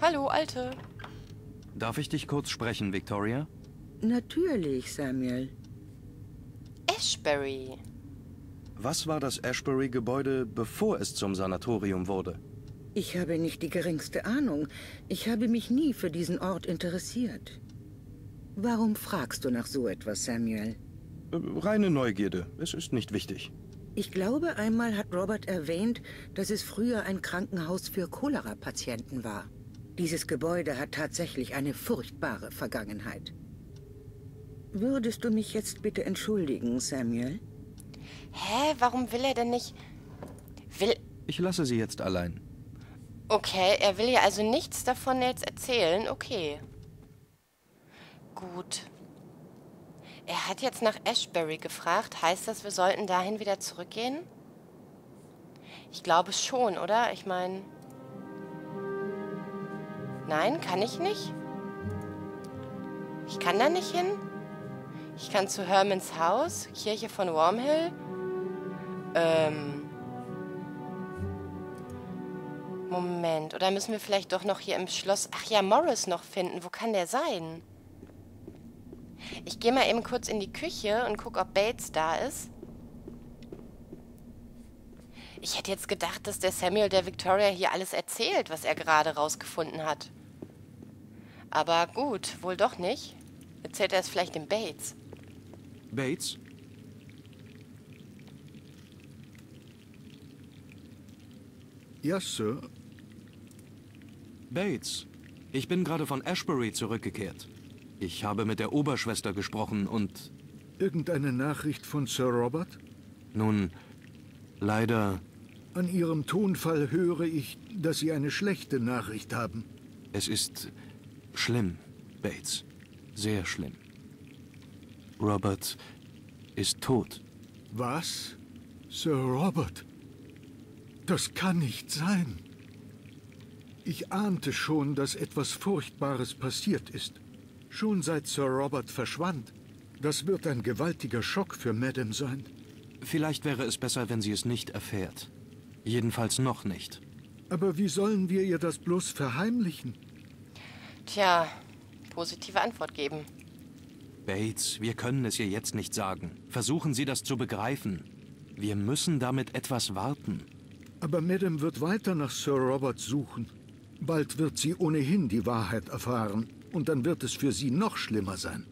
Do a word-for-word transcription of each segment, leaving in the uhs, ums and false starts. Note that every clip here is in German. Hallo, Alte. Darf ich dich kurz sprechen, Victoria? Natürlich, Samuel. Ashbury. Was war das Ashbury-Gebäude, bevor es zum Sanatorium wurde? Ich habe nicht die geringste Ahnung. Ich habe mich nie für diesen Ort interessiert. Warum fragst du nach so etwas, Samuel? Reine Neugierde. Es ist nicht wichtig. Ich glaube, einmal hat Robert erwähnt, dass es früher ein Krankenhaus für Cholera-Patienten war. Dieses Gebäude hat tatsächlich eine furchtbare Vergangenheit. Würdest du mich jetzt bitte entschuldigen, Samuel? Hä? Warum will er denn nicht... Will... Ich lasse sie jetzt allein. Okay, er will ja also nichts davon jetzt erzählen. Okay. Gut. Er hat jetzt nach Ashbury gefragt. Heißt das, wir sollten dahin wieder zurückgehen? Ich glaube schon, oder? Ich meine... Nein, kann ich nicht? Ich kann da nicht hin? Ich kann zu Hermans Haus, Kirche von Wormhill. Ähm... Moment, oder müssen wir vielleicht doch noch hier im Schloss... Ach ja, Morris noch finden. Wo kann der sein? Ich gehe mal eben kurz in die Küche und gucke, ob Bates da ist. Ich hätte jetzt gedacht, dass der Samuel der Victoria hier alles erzählt, was er gerade rausgefunden hat. Aber gut, wohl doch nicht. Erzählt er es vielleicht dem Bates. Bates? Ja, Sir. Bates, ich bin gerade von Ashbury zurückgekehrt. Ich habe mit der Oberschwester gesprochen und... Irgendeine Nachricht von Sir Robert? Nun, leider... An Ihrem Tonfall höre ich, dass Sie eine schlechte Nachricht haben. Es ist schlimm, Bates. Sehr schlimm. Robert ist tot. Was? Sir Robert? Das kann nicht sein. Ich ahnte schon, dass etwas Furchtbares passiert ist. Schon seit Sir Robert verschwand. Das wird ein gewaltiger Schock für Madame sein. Vielleicht wäre es besser, wenn sie es nicht erfährt. Jedenfalls noch nicht. Aber wie sollen wir ihr das bloß verheimlichen? Tja, positive Antwort geben. Bates, wir können es ihr jetzt nicht sagen. Versuchen Sie das zu begreifen. Wir müssen damit etwas warten. Aber Madame wird weiter nach Sir Robert suchen. Bald wird sie ohnehin die Wahrheit erfahren. Und dann wird es für sie noch schlimmer sein.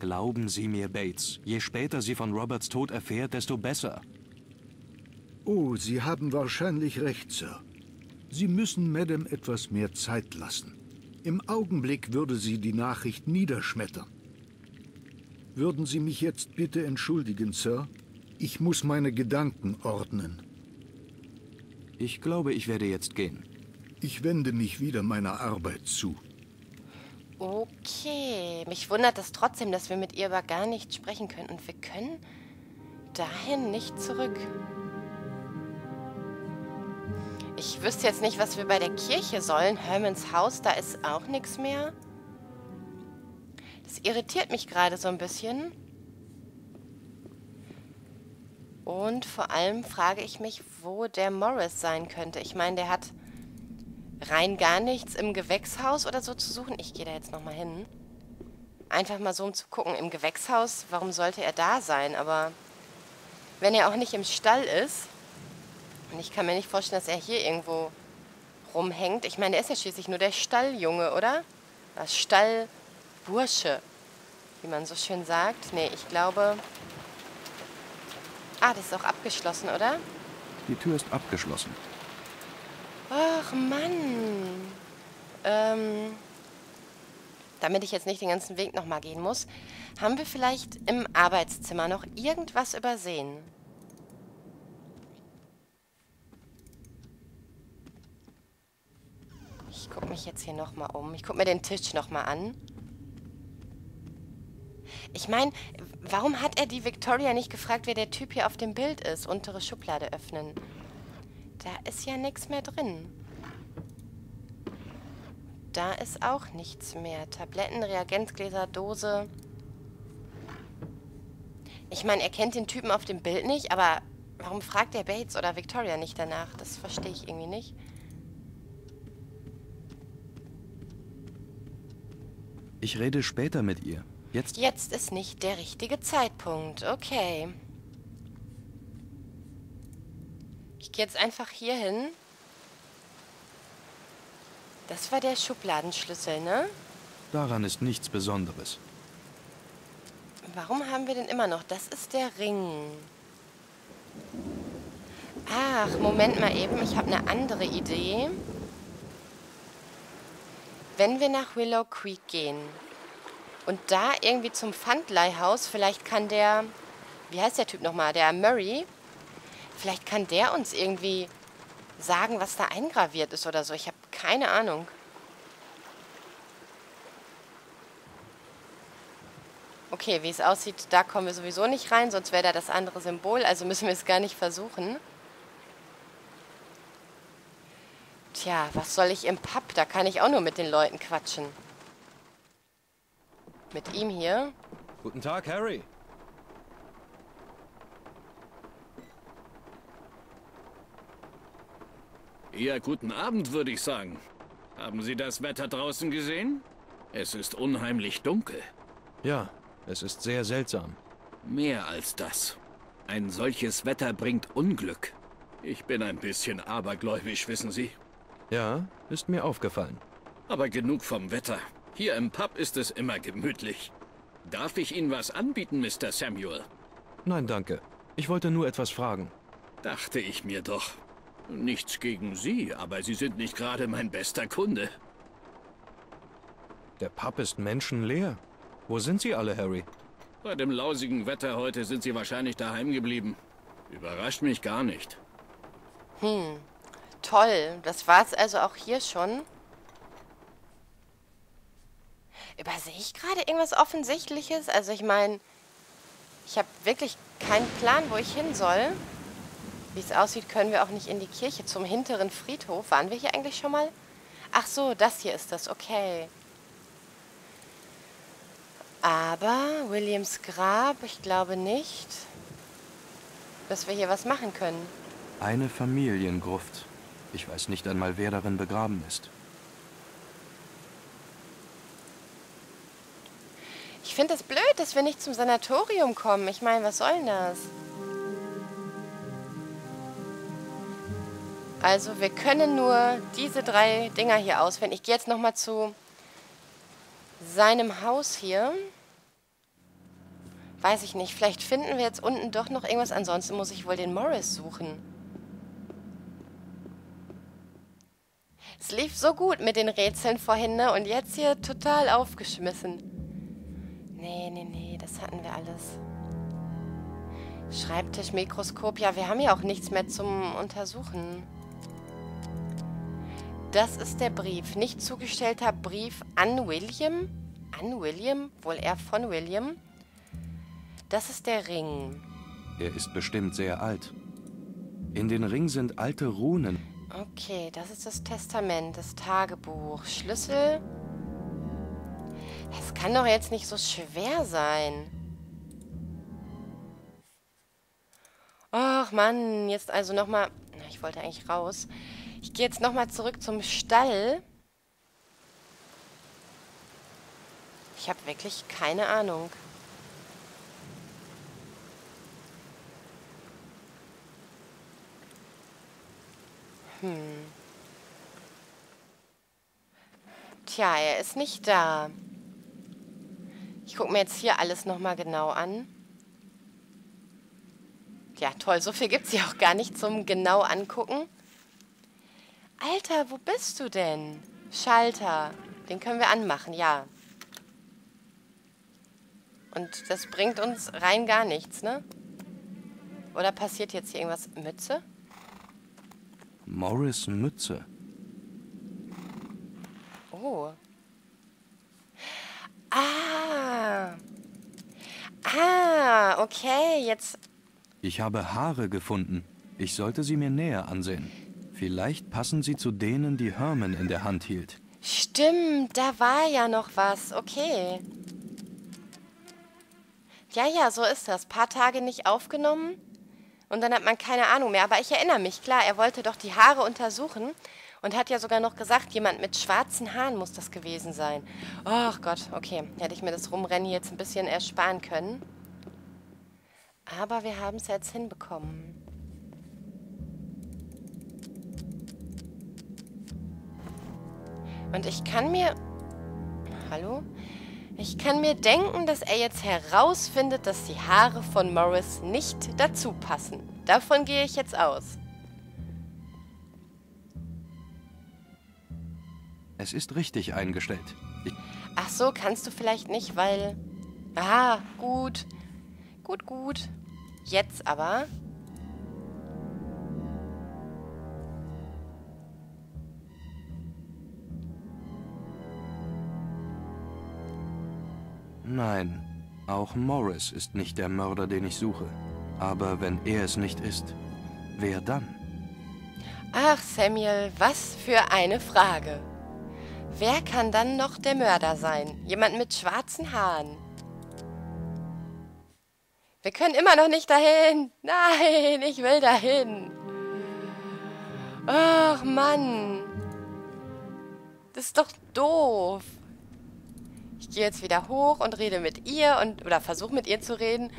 Glauben Sie mir, Bates. Je später sie von Roberts Tod erfährt, desto besser. Oh, Sie haben wahrscheinlich recht, Sir. Sie müssen Madame etwas mehr Zeit lassen. Im Augenblick würde sie die Nachricht niederschmettern. Würden Sie mich jetzt bitte entschuldigen, Sir? Ich muss meine Gedanken ordnen. Ich glaube, ich werde jetzt gehen. Ich wende mich wieder meiner Arbeit zu. Okay. Mich wundert es trotzdem, dass wir mit ihr aber gar nicht sprechen können. Und wir können dahin nicht zurück. Ich wüsste jetzt nicht, was wir bei der Kirche sollen. Hermans Haus, da ist auch nichts mehr. Das irritiert mich gerade so ein bisschen. Und vor allem frage ich mich, wo der Morris sein könnte. Ich meine, der hat rein gar nichts im Gewächshaus oder so zu suchen. Ich gehe da jetzt nochmal hin. Einfach mal so, um zu gucken. Im Gewächshaus, warum sollte er da sein? Aber wenn er auch nicht im Stall ist, und ich kann mir nicht vorstellen, dass er hier irgendwo rumhängt. Ich meine, der ist ja schließlich nur der Stalljunge, oder? Das Stallbursche, wie man so schön sagt. Nee, ich glaube... Ah, das ist auch abgeschlossen, oder? Die Tür ist abgeschlossen. Ach, Mann. Ähm, damit ich jetzt nicht den ganzen Weg nochmal gehen muss, haben wir vielleicht im Arbeitszimmer noch irgendwas übersehen? Ich gucke mich jetzt hier nochmal um. Ich gucke mir den Tisch nochmal an. Ich meine, warum hat er die Victoria nicht gefragt, wer der Typ hier auf dem Bild ist? Untere Schublade öffnen. Da ist ja nichts mehr drin. Da ist auch nichts mehr. Tabletten, Reagenzgläser, Dose. Ich meine, er kennt den Typen auf dem Bild nicht, aber warum fragt er Bates oder Victoria nicht danach? Das verstehe ich irgendwie nicht. Ich rede später mit ihr. Jetzt? Jetzt ist nicht der richtige Zeitpunkt. Okay. Ich gehe jetzt einfach hier hin. Das war der Schubladenschlüssel, ne? Daran ist nichts Besonderes. Warum haben wir denn immer noch? Das ist der Ring. Ach, Moment mal eben. Ich habe eine andere Idee. Wenn wir nach Willow Creek gehen und da irgendwie zum Pfandleihhaus, vielleicht kann der, wie heißt der Typ nochmal, der Murray, vielleicht kann der uns irgendwie sagen, was da eingraviert ist oder so. Ich habe keine Ahnung. Okay, wie es aussieht, da kommen wir sowieso nicht rein, sonst wäre da das andere Symbol, also müssen wir es gar nicht versuchen. Tja, was soll ich im Pub? Da kann ich auch nur mit den Leuten quatschen. Mit ihm hier. Guten Tag, Harry. Ja, guten Abend, würde ich sagen. Haben Sie das Wetter draußen gesehen? Es ist unheimlich dunkel. Ja, es ist sehr seltsam. Mehr als das. Ein solches Wetter bringt Unglück. Ich bin ein bisschen abergläubisch, wissen Sie. Ja, ist mir aufgefallen. Aber genug vom Wetter. Hier im Pub ist es immer gemütlich. Darf ich Ihnen was anbieten, Mister Samuel? Nein, danke. Ich wollte nur etwas fragen. Dachte ich mir doch. Nichts gegen Sie, aber Sie sind nicht gerade mein bester Kunde. Der Pub ist menschenleer. Wo sind Sie alle, Harry? Bei dem lausigen Wetter heute sind Sie wahrscheinlich daheim geblieben. Überrascht mich gar nicht. Hm. Toll, das war's also auch hier schon. Übersehe ich gerade irgendwas Offensichtliches? Also ich meine, ich habe wirklich keinen Plan, wo ich hin soll. Wie es aussieht, können wir auch nicht in die Kirche zum hinteren Friedhof. Waren wir hier eigentlich schon mal? Ach so, das hier ist das, okay. Aber Williams Grab, ich glaube nicht, dass wir hier was machen können. Eine Familiengruft. Ich weiß nicht einmal, wer darin begraben ist. Ich finde es blöd, dass wir nicht zum Sanatorium kommen. Ich meine, was soll denn das? Also, wir können nur diese drei Dinger hier auswählen. Ich gehe jetzt nochmal zu seinem Haus hier. Weiß ich nicht. Vielleicht finden wir jetzt unten doch noch irgendwas. Ansonsten muss ich wohl den Morris suchen. Es lief so gut mit den Rätseln vorhin, ne? Und jetzt hier total aufgeschmissen. Nee, nee, nee, das hatten wir alles. Schreibtisch, Mikroskop, ja, wir haben ja auch nichts mehr zum Untersuchen. Das ist der Brief. Nicht zugestellter Brief an William. An William? Wohl eher von William. Das ist der Ring. Er ist bestimmt sehr alt. In den Ring sind alte Runen. Okay, das ist das Testament, das Tagebuch, Schlüssel. Das kann doch jetzt nicht so schwer sein. Och Mann, jetzt also nochmal... Na, ich wollte eigentlich raus. Ich gehe jetzt nochmal zurück zum Stall. Ich habe wirklich keine Ahnung. Hm. Tja, er ist nicht da. Ich gucke mir jetzt hier alles nochmal genau an. Ja, toll, so viel gibt es ja auch gar nicht zum genau angucken. Alter, wo bist du denn? Schalter, den können wir anmachen, ja. Und das bringt uns rein gar nichts, ne? Oder passiert jetzt hier irgendwas? Mütze? Morris Mütze. Oh. Ah. Ah, okay, jetzt... Ich habe Haare gefunden. Ich sollte sie mir näher ansehen. Vielleicht passen sie zu denen, die Herman in der Hand hielt. Stimmt, da war ja noch was. Okay. Ja, ja, so ist das. Paar Tage nicht aufgenommen... Und dann hat man keine Ahnung mehr. Aber ich erinnere mich, klar, er wollte doch die Haare untersuchen. und hat ja sogar noch gesagt, jemand mit schwarzen Haaren muss das gewesen sein. Ach Gott, okay, hätte ich mir das Rumrennen jetzt ein bisschen ersparen können. Aber wir haben es jetzt hinbekommen. Und ich kann mir... Hallo? Ich kann mir denken, dass er jetzt herausfindet, dass die Haare von Morris nicht dazu passen. Davon gehe ich jetzt aus. Es ist richtig eingestellt. Ich Ach so, kannst du vielleicht nicht, weil... Ah, gut. Gut, gut. Jetzt aber... Nein, auch Morris ist nicht der Mörder, den ich suche. Aber wenn er es nicht ist, wer dann? Ach, Samuel, was für eine Frage. Wer kann dann noch der Mörder sein? Jemand mit schwarzen Haaren. Wir können immer noch nicht dahin. Nein, ich will dahin. Ach, Mann. Das ist doch doof. Ich gehe jetzt wieder hoch und rede mit ihr und oder versuche mit ihr zu reden.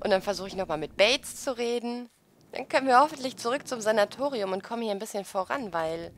Und dann versuche ich nochmal mit Bates zu reden. Dann können wir hoffentlich zurück zum Sanatorium und kommen hier ein bisschen voran, weil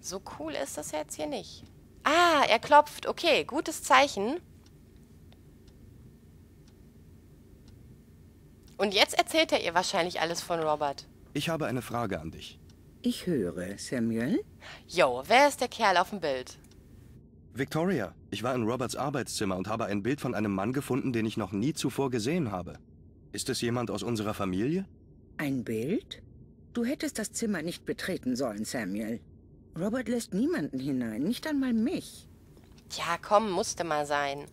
so cool ist das jetzt hier nicht. Ah, er klopft. Okay, gutes Zeichen. Und jetzt erzählt er ihr wahrscheinlich alles von Robert. Ich habe eine Frage an dich. Ich höre, Samuel. Jo, wer ist der Kerl auf dem Bild? Victoria, ich war in Roberts Arbeitszimmer und habe ein Bild von einem Mann gefunden, den ich noch nie zuvor gesehen habe. Ist es jemand aus unserer Familie? Ein Bild? Du hättest das Zimmer nicht betreten sollen, Samuel. Robert lässt niemanden hinein, nicht einmal mich. Ja, komm, musste mal sein.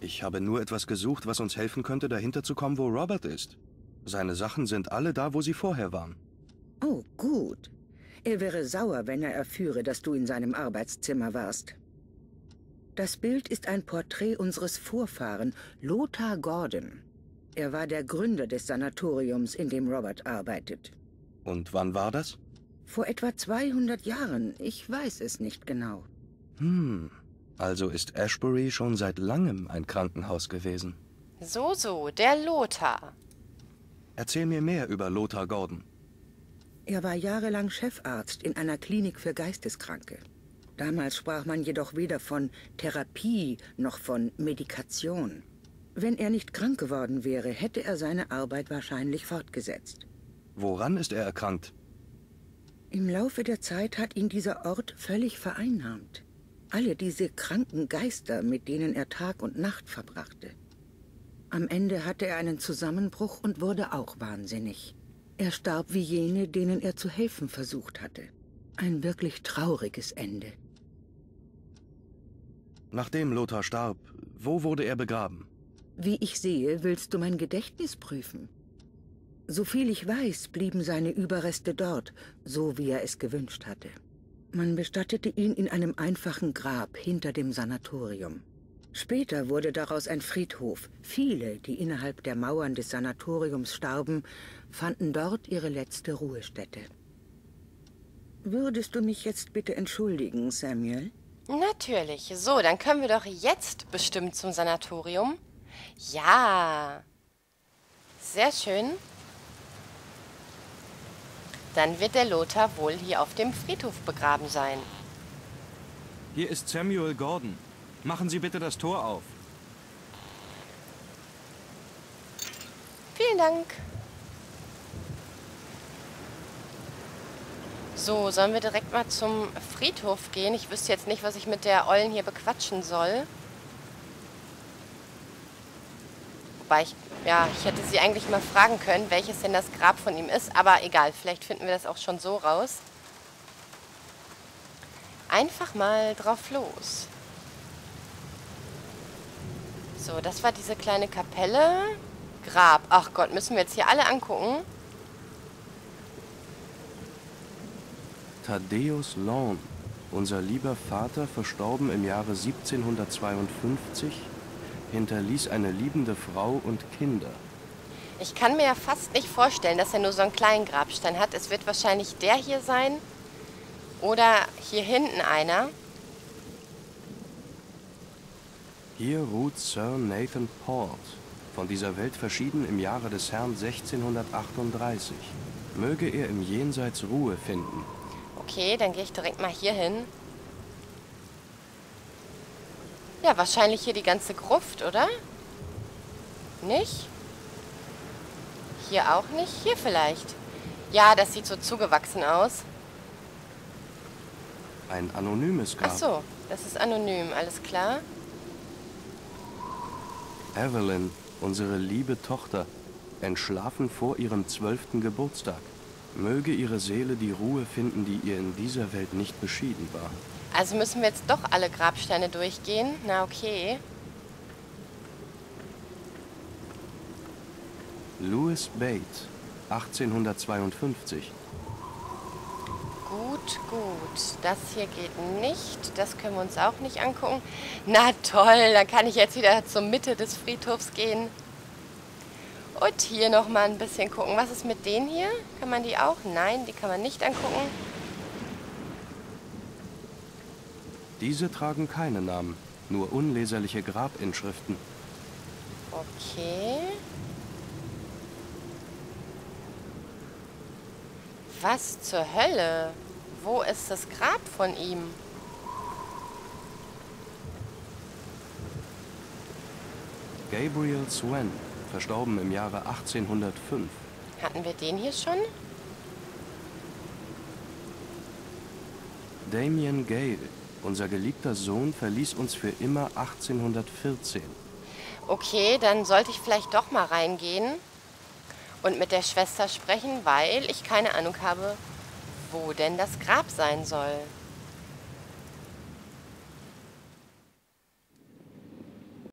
Ich habe nur etwas gesucht, was uns helfen könnte, dahinter zu kommen, wo Robert ist. Seine Sachen sind alle da, wo sie vorher waren. Oh, gut. Er wäre sauer, wenn er erführe, dass du in seinem Arbeitszimmer warst. Das Bild ist ein Porträt unseres Vorfahren, Lothar Gordon. Er war der Gründer des Sanatoriums, in dem Robert arbeitet. Und wann war das? Vor etwa zweihundert Jahren. Ich weiß es nicht genau. Hm, also ist Ashbury schon seit langem ein Krankenhaus gewesen. So, so, der Lothar. Erzähl mir mehr über Lothar Gordon. Er war jahrelang Chefarzt in einer Klinik für Geisteskranke. Damals sprach man jedoch weder von Therapie noch von Medikation. Wenn er nicht krank geworden wäre, hätte er seine Arbeit wahrscheinlich fortgesetzt. Woran ist er erkrankt? Im Laufe der Zeit hat ihn dieser Ort völlig vereinnahmt. Alle diese kranken Geister, mit denen er Tag und Nacht verbrachte. Am Ende hatte er einen Zusammenbruch und wurde auch wahnsinnig. Er starb wie jene, denen er zu helfen versucht hatte. Ein wirklich trauriges Ende. Nachdem Lothar starb, wo wurde er begraben? Wie ich sehe, willst du mein Gedächtnis prüfen. Soviel ich weiß, blieben seine Überreste dort, so wie er es gewünscht hatte. Man bestattete ihn in einem einfachen Grab hinter dem Sanatorium. Später wurde daraus ein Friedhof. Viele, die innerhalb der Mauern des Sanatoriums starben, fanden dort ihre letzte Ruhestätte. Würdest du mich jetzt bitte entschuldigen, Samuel? Natürlich. So, dann können wir doch jetzt bestimmt zum Sanatorium. Ja. Sehr schön. Dann wird der Lothar wohl hier auf dem Friedhof begraben sein. Hier ist Samuel Gordon. Machen Sie bitte das Tor auf. Vielen Dank. So, sollen wir direkt mal zum Friedhof gehen? Ich wüsste jetzt nicht, was ich mit der Ollen hier bequatschen soll. Wobei ich, ja, ich hätte sie eigentlich mal fragen können, welches denn das Grab von ihm ist. Aber egal, vielleicht finden wir das auch schon so raus. Einfach mal drauf los. So, das war diese kleine Kapelle. Grab. Ach Gott, müssen wir jetzt hier alle angucken? Thaddeus Long, unser lieber Vater, verstorben im Jahre siebzehnhundertzweiundfünfzig, hinterließ eine liebende Frau und Kinder. Ich kann mir ja fast nicht vorstellen, dass er nur so einen kleinen Grabstein hat. Es wird wahrscheinlich der hier sein. Oder hier hinten einer. Hier ruht Sir Nathan Port, von dieser Welt verschieden im Jahre des Herrn sechzehnhundertachtunddreißig. Möge er im Jenseits Ruhe finden. Okay, dann gehe ich direkt mal hier hin. Ja, wahrscheinlich hier die ganze Gruft, oder? Nicht? Hier auch nicht? Hier vielleicht. Ja, das sieht so zugewachsen aus. Ein anonymes Grab. Ach so, das ist anonym, alles klar. Evelyn, unsere liebe Tochter, entschlafen vor ihrem zwölften Geburtstag. Möge ihre Seele die Ruhe finden, die ihr in dieser Welt nicht beschieden war. Also müssen wir jetzt doch alle Grabsteine durchgehen? Na, okay. Louis Bates, achtzehnhundertzweiundfünfzig. Gut, gut. Das hier geht nicht. Das können wir uns auch nicht angucken. Na toll, dann kann ich jetzt wieder zur Mitte des Friedhofs gehen. Und hier nochmal ein bisschen gucken. Was ist mit denen hier? Kann man die auch? Nein, die kann man nicht angucken. Diese tragen keine Namen, nur unleserliche Grabinschriften. Okay. Was zur Hölle? Wo ist das Grab von ihm? Gabriel Swan, verstorben im Jahre achtzehnhundertfünf. Hatten wir den hier schon? Damien Gale, unser geliebter Sohn, verließ uns für immer achtzehnhundertvierzehn. Okay, dann sollte ich vielleicht doch mal reingehen. Und mit der Schwester sprechen, weil ich keine Ahnung habe, wo denn das Grab sein soll.